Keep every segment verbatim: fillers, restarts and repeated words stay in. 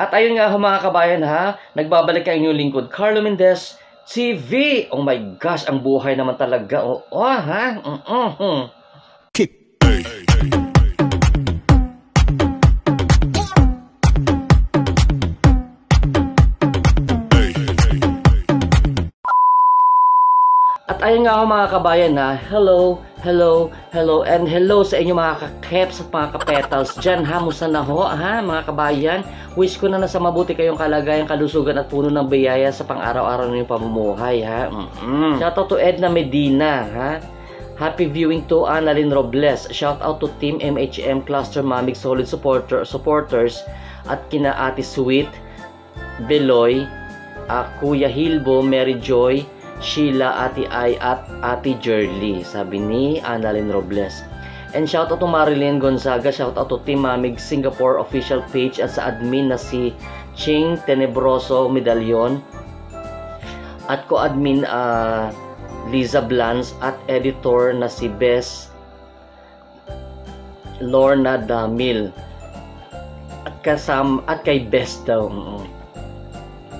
At ayun nga mga kabayan ha, nagbabalik ang inyong lingkod, Carlo Mendez T V. Oh my gosh, ang buhay naman talaga. Oo oh, oh, ha? Mm -mm. At ayun nga mga kabayan ha, hello, hello, hello, and hello sa inyo mga ka-caps at mga ka-petals dyan ha, musta na ho ha mga kabayan. Wish ko na nasa mabuti kayong kalagayan, kalusugan at puno ng biyaya sa pang-araw-araw ninyong pamumuhay ha. Mm-mm. Shout out to Edna Medina ha. Happy viewing to Annalyn Robles. Shout out to Team M H M Cluster Mamig Solid supporter, Supporters at kina Ate Sweet, Beloy, uh, Kuya Hilbo, Mary Joy, Sheila, Ate Ai at Ate Jerly, sabi ni Annalyn Robles. And shout out to Marilyn Gonzaga, shout out to Team Mamig Singapore official page at sa admin na si Ching Tenebroso Medallion at co-admin uh, Lisa Blanz at editor na si Bess Lorna Damil at, kasam, at kay Bess daw.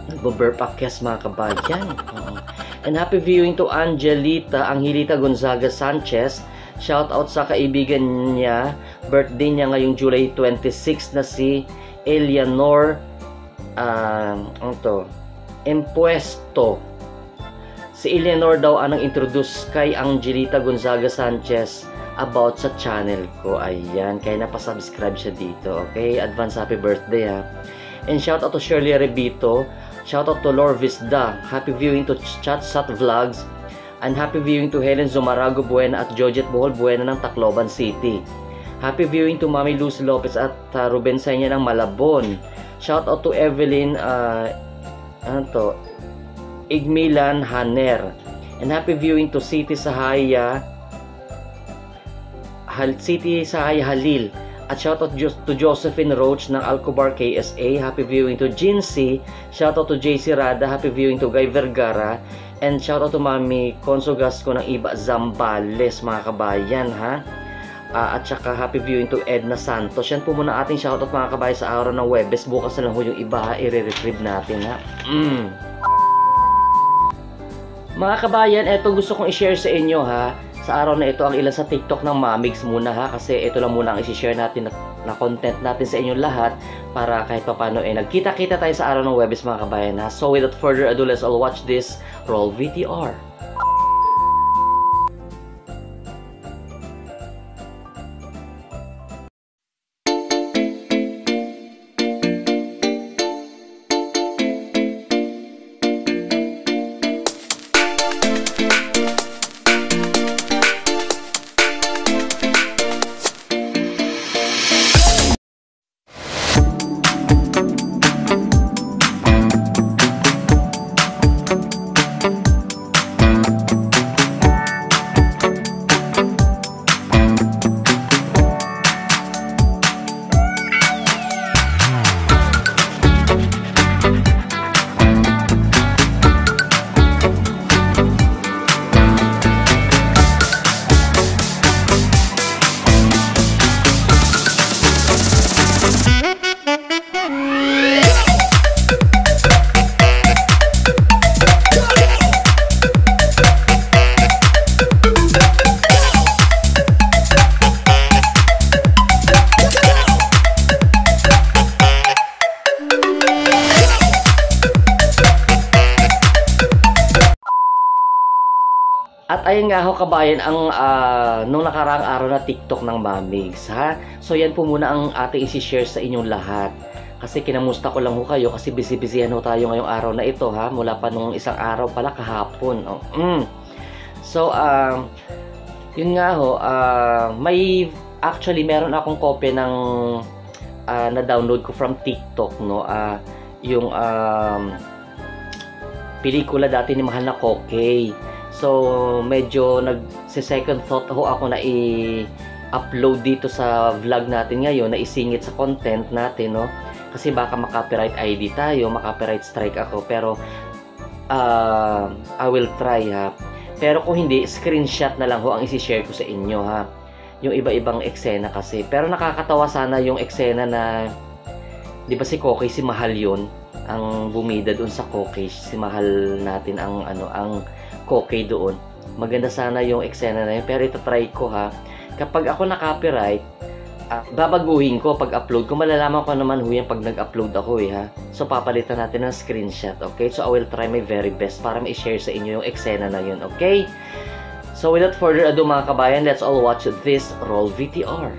Nagbo-burp akes mga kabayan. And happy viewing to Angelita, Angelita Gonzaga Sanchez. Shout out sa kaibigan niya, birthday niya ngayong July twenty-six na si Eleanor uh, ano to? Empuesto. Si Eleanor daw ang introduce kay Angelita Gonzaga Sanchez about sa channel ko. Ayan, kaya napasubscribe siya dito. Okay, advance happy birthday ha. And shout out to Shirley Arevito. Shout out to Lorvis Da. Happy viewing to Chat Sat Vlogs. And happy viewing to Helen Zomarago Buen at Jojet Bohol Buen ng Tacloban City. Happy viewing to Mami Luz Lopez at uh, Ruben Senya ng Malabon. Shout out to Evelyn uh, ano to? Igmilan Hanner. And happy viewing to City Sahaya Hal City Sahaya Halil. At shout out to Josephine Roach ng Alcobar K S A. Happy viewing to Jin C. Shout out to Jay Sirada. Happy viewing to Guy Vergara. And shout out to Mami Consugasco ng Iba Zambales mga kabayan ha. Uh, at saka happy viewing to Edna Santos. Yan po muna ating shout out mga kabayan sa araw ng Webes. Bukas na lang ho yung iba ha. I-re-retrieve natin ha. Mm. Mga kabayan, eto gusto kong i-share sa inyo ha. Sa araw na ito, ang ilan sa TikTok ng Mamigs muna ha, kasi ito lang muna ang isi-share natin na, na content natin sa inyo lahat para kahit papano eh nagkita-kita tayo sa araw ng Webes mga kabayan ha. So without further ado, let's all watch this. Roll V T R. At ayun nga ho kabayan ang uh, nung nakaraang araw na TikTok ng Mamigs ha. So yan po muna ang ating isi-share sa inyong lahat. Kasi kinamusta ko lang ho kayo kasi busy-busyhan ho tayo ngayong araw na ito ha. Mula pa nung isang araw pala kahapon. Oh, mm. So uh, yun nga ho, uh, may actually meron akong copy ng uh, na-download ko from TikTok no. Uh, yung um, pelikula dati ni Mahal na Kokey. So medyo nag-second thought ho ako na i-upload dito sa vlog natin ngayon, na isingit sa content natin no, kasi baka maka-copyright I D tayo, maka-copyright strike ako, pero uh, I will try ha. Pero kung hindi, screenshot na lang ho ang isi-share ko sa inyo ha, yung iba-ibang eksena kasi. Pero nakakatawa sana yung eksena na Di ba si Koki, si Mahal yun? Ang bumida doon sa Koki, si Mahal natin ang ano, ang Koki doon. Maganda sana yung eksena na yun, pero ito try ko ha. Kapag ako na-copyright, uh, babaguhin ko pag-upload ko. Malalaman ko naman ho yan pag nag-upload ako eh ha. So papalitan natin ng screenshot, okay? So I will try my very best para ma-share sa inyo yung eksena na yun, okay? So without further ado mga kabayan, let's all watch this Roll V T R.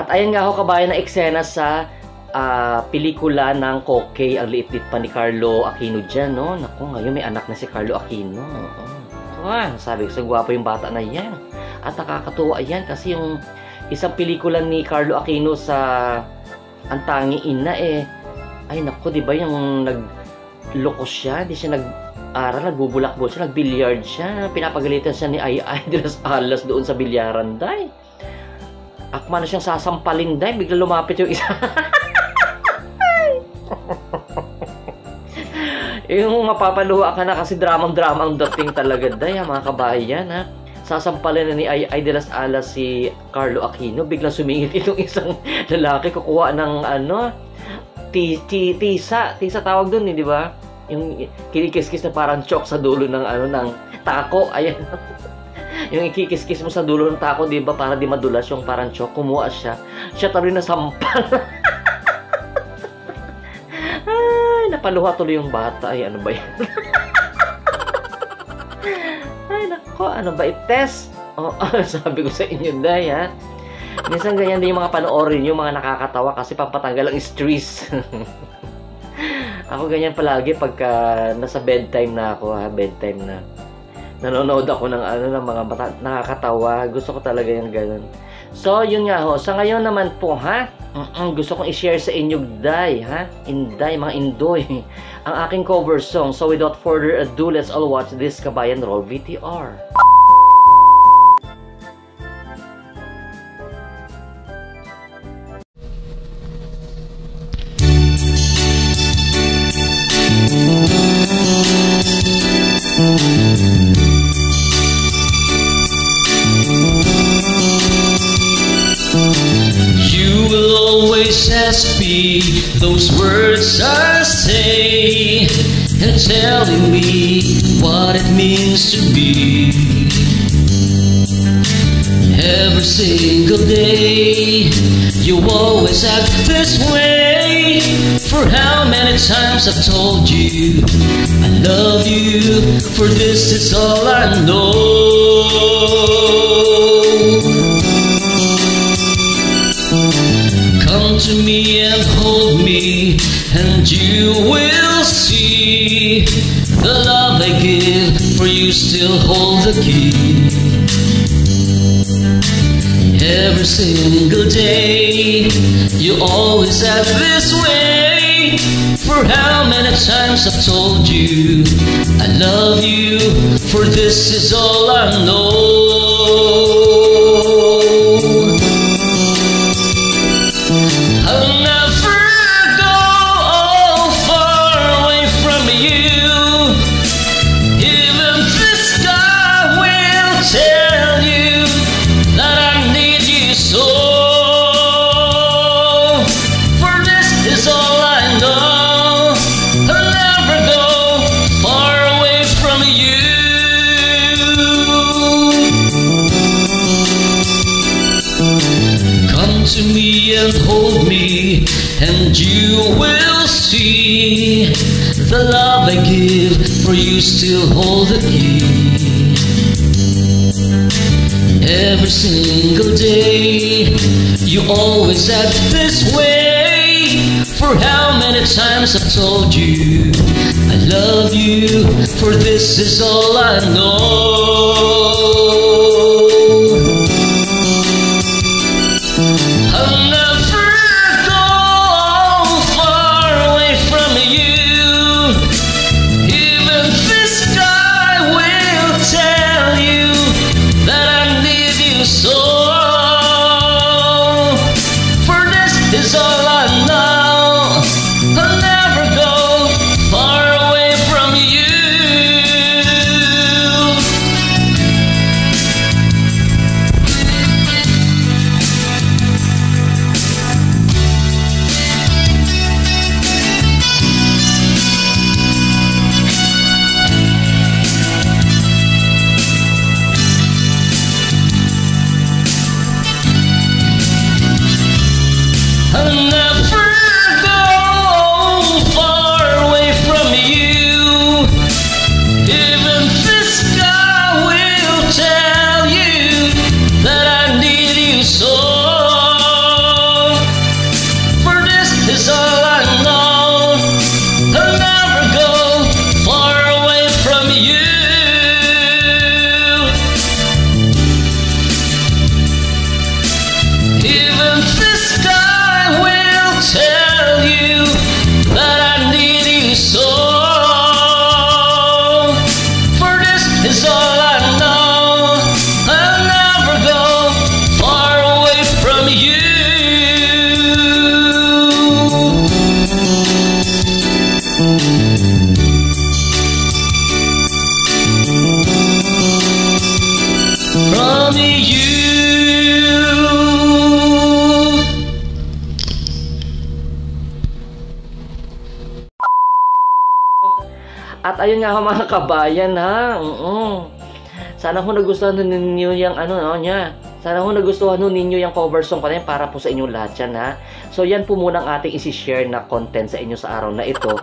At ayan nga ako kabayan na eksena sa uh, pelikula ng Koki. Ang liit-liit pa ni Carlo Aquino dyan, no? Naku, ngayon may anak na si Carlo Aquino. Ah, sabi ko, gwapo yung bata na yan. At nakakatuwa yan kasi yung isang pelikula ni Carlo Aquino sa Ang Tanging Ina eh. Ay naku, di ba yung nagloko siya? Di siya nag-aral, nagbubulakbol siya, nagbilyard siya. Pinapagalitan siya ni Ai Ai delas alas doon sa bilyaran, day. Akma na siyang sasampalin dahil bigla lumapit yung isa. Yung mapapaluha ka na kasi dramang-drama ang dating talaga dahil mga kabayan ha. Sasampalin na ni Ai Ai delas alas si Carlo Aquino. Bigla sumingit itong isang lalaki kukuha ng ano tisa, tisa tawag doon eh, di ba? Yung kinikis-kis na parang chok sa dulo ng ano ng tako. Ayan. Yung ikikis-kis mo sa dulo ng tako, di ba? Para di madulas yung parang chok. Kumuha siya. Siya tayo na sampal. Ay, napaluha tuloy yung bata. Ay, ano ba yan? Ay, nako. Ano ba? I-test? Oh, oh, sabi ko sa inyo, day, ha? Minsan ganyan din yung mga panoorin yung mga nakakatawa kasi pampatanggal ang stress. Ako ganyan palagi pagka nasa bedtime na ako, ha? Bedtime na. Nanonood ako ng ano ng mga bata, nakakatawa. Gusto ko talaga yung ganun. So, yun nga ho. Sa ngayon naman po, ha? Mm-mm, gusto kong i-share sa inyo, day, ha? Inday, mga indoy. Ang aking cover song. So, without further ado, let's all watch this Kabayan Roll V T R. Those words I say and telling me what it means to be every single day. You always act this way. For how many times I've told you I love you, for this is all I know. Come to me and hold me, and you will see the love I give, for you still hold the key. Every single day, you always act this way. For how many times I've told you I love you, for this is all I know. And you will see the love I give, for you still hold the key. Every single day, you always act this way. For for how many times I've told you I love you, for this is all I know. I'll never go far away from you. Even this guy will tell you that I need you so. For this is all I know. I'll never go far away from you. I'll never go far away from you. Even this guy will tell you that I need you so. For this is all I know. I'll never go far away from you. Even this guy will tell you that I need you so. For this is all I know. I'll never go far away from you. From you. At ayun nga ho, mga kabayan ha. Mm-mm. Sana ho nagustuhan ho ninyo yung ano no, niya. Sana ho nagustuhan ho ninyo yung cover song ko na yun para po sa inyong lahat yan ha. So yan po muna ang ating isi-share na content sa inyo sa araw na ito.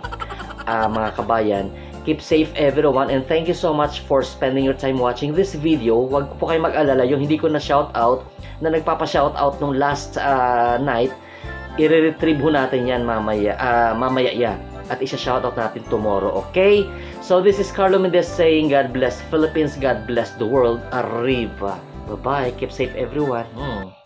Ah, mga kabayan, keep safe everyone and thank you so much for spending your time watching this video. Huwag po kayo mag-alala, yung hindi ko na shoutout na nagpapa-shoutout nung last ah, night, i-retrieve ho natin yan mamaya, ah, mamaya yan. At isa-shoutout natin tomorrow, okay? So this is Carlo Mendez saying God bless Philippines, God bless the world. Arriba. Bye-bye. Keep safe everyone. Mm.